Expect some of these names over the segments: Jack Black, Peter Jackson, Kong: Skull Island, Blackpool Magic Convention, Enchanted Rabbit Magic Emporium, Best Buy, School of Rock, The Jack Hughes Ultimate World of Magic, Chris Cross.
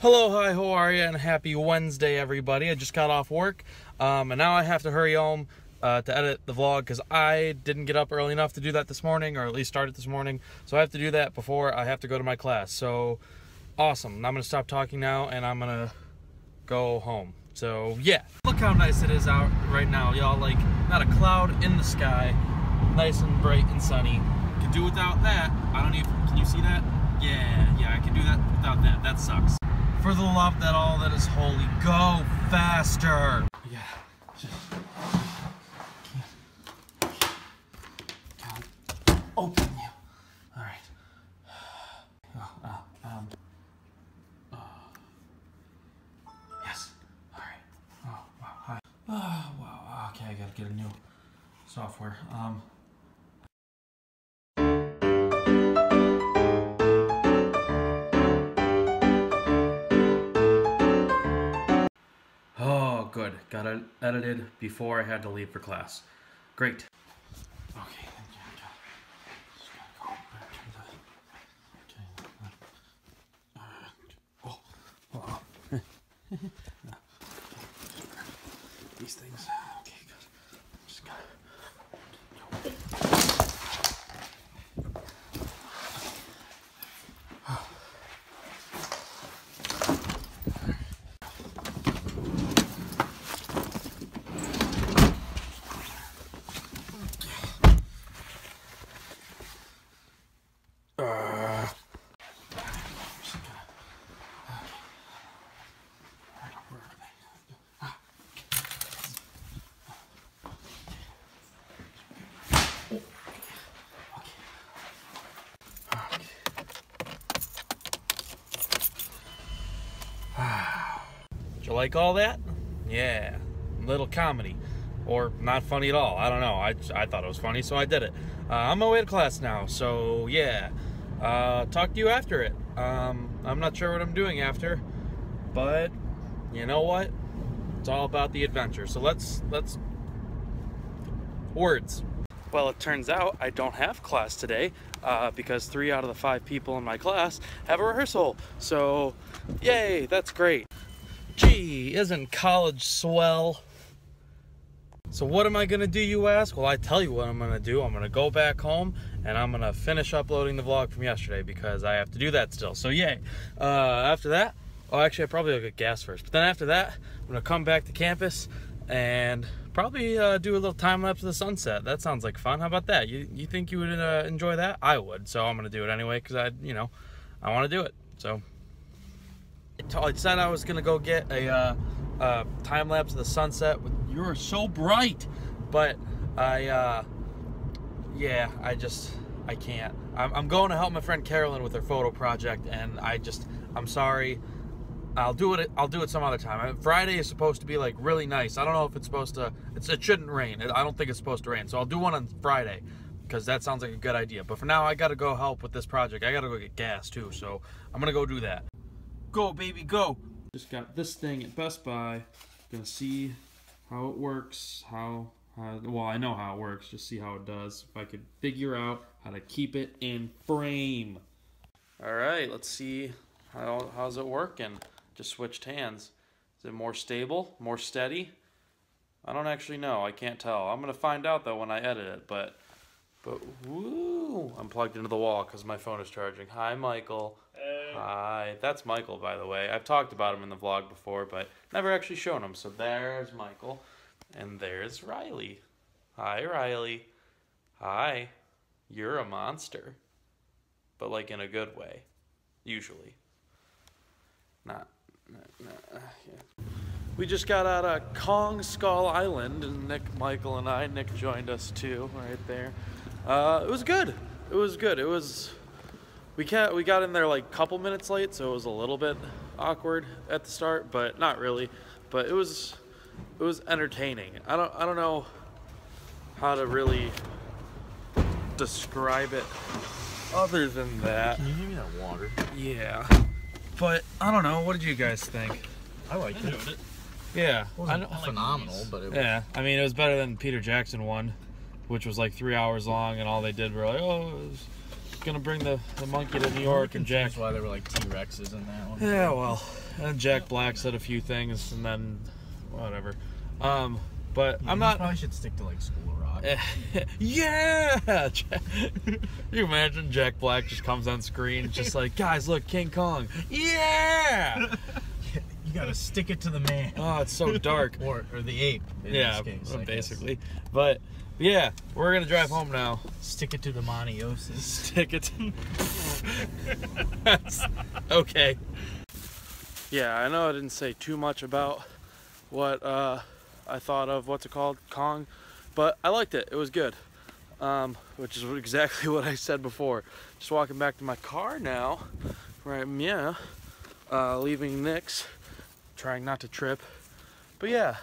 Hello, hi, how are you, and happy Wednesday, everybody. I just got off work, and now I have to hurry home to edit the vlog because I didn't get up early enough to do that this morning, or at least start it this morning, so I have to do that before I have to go to my class. So, awesome. I'm going to stop talking now, and I'm going to go home. So, yeah. Look how nice it is out right now, y'all. Like, not a cloud in the sky. Nice and bright and sunny. Could do without that. I don't even... Can you see that? Yeah, I can do that without that. That sucks. For the love that all that is holy, go faster! Yeah, just... Can't open you. Alright. Yes. Alright. Oh, wow, hi. Oh, wow, okay, I gotta get a new software. Good. Got it edited before I had to leave for class. Great. Okay. Just gotta go back to the... These things. Okay, good. I'm just You like all that? Yeah, little comedy, or not funny at all. I don't know. I thought it was funny, so I did it. I'm on my way to class now, so yeah. Talk to you after it. I'm not sure what I'm doing after, but you know what? It's all about the adventure. So let's words. Well, it turns out I don't have class today because 3 out of the 5 people in my class have a rehearsal. So yay, that's great. Gee, isn't college swell? So what am I gonna do, you ask? Well, I tell you what I'm gonna do. I'm gonna go back home and I'm gonna finish uploading the vlog from yesterday because I have to do that still, so yay. After that, oh, actually I probably will get gas first, but then after that, I'm gonna come back to campus and probably do a little time lapse of the sunset. That sounds like fun. How about that? You think you would enjoy that? I would, so I'm gonna do it anyway because I wanna do it, so. I said I was gonna go get a time lapse of the sunset with "You're so bright," but I can't. I'm going to help my friend Carolyn with her photo project, and I'm sorry. I'll do it some other time. Friday is supposed to be like really nice. I don't know if it's supposed to. It shouldn't rain. I don't think it's supposed to rain, so I'll do one on Friday, because that sounds like a good idea. But for now, I gotta go help with this project. I gotta go get gas too, so I'm gonna go do that. Go, baby, go. Just got this thing at Best Buy. Gonna see how it works, well, I know how it works, just see how it does. If I could figure out how to keep it in frame. All right, let's see, how's it working? Just switched hands. Is it more stable, more steady? I don't actually know, I can't tell. I'm gonna find out though when I edit it, but woo, I'm plugged into the wall because my phone is charging. Hi, Michael. Hey. Hi. That's Michael, by the way. I've talked about him in the vlog before, but never actually shown him. So there's Michael. And there's Riley. Hi, Riley. Hi. You're a monster. But, like, in a good way. Usually. Yeah. We just got out of Kong: Skull Island, and Nick joined us, too, right there. It was good. It was good. It was... We got in there like a couple minutes late, so it was a little bit awkward at the start, but not really. But it was entertaining. I don't know how to really describe it other than that. Can you give me that water? Yeah. But I don't know. What did you guys think? I liked it. Yeah. It wasn't phenomenal, but it was. Yeah. I mean, it was better than Peter Jackson one, which was like 3 hours long, and all they did were like, oh. It was gonna bring the monkey to New York, and Jack. That's why there were like T-Rexes in that one. Yeah, well, and Jack Black said a few things, and then whatever. But yeah, I'm not. You probably should stick to like School of Rock. Yeah. You imagine Jack Black just comes on screen, just like, guys, look, King Kong. Yeah. You gotta stick it to the man. Oh, it's so dark. or the ape. In this case, basically. But yeah, we're gonna drive home now. Stick it to the moniosis. Stick it to... Okay. Yeah, I know I didn't say too much about what I thought of, what's it called, Kong, but I liked it. It was good, which is exactly what I said before. Just walking back to my car now, right? Yeah, leaving Nick's, trying not to trip. But yeah,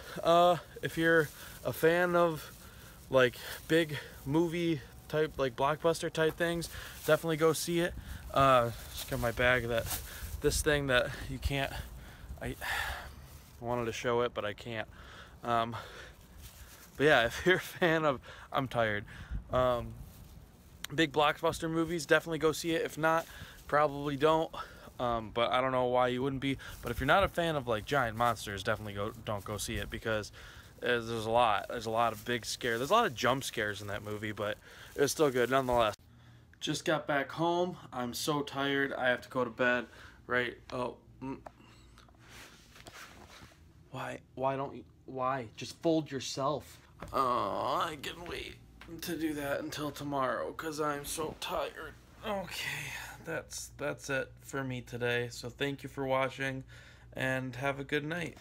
if you're a fan of like big movie type, like blockbuster type things, definitely go see it. Just got my bag that this thing that you can't, I wanted to show it, but I can't. But yeah, if you're a fan of, I'm tired, big blockbuster movies, definitely go see it. If not, probably don't. But I don't know why you wouldn't be. But if you're not a fan of like giant monsters, definitely don't go see it, because there's a lot. There's a lot of big scares. There's a lot of jump scares in that movie, but it was still good nonetheless. Just got back home. I'm so tired. I have to go to bed. Right? Oh, why don't you? Why? Just fold yourself. Oh, I can wait to do that until tomorrow, because I'm so tired. Okay, that's it for me today. So thank you for watching, and have a good night.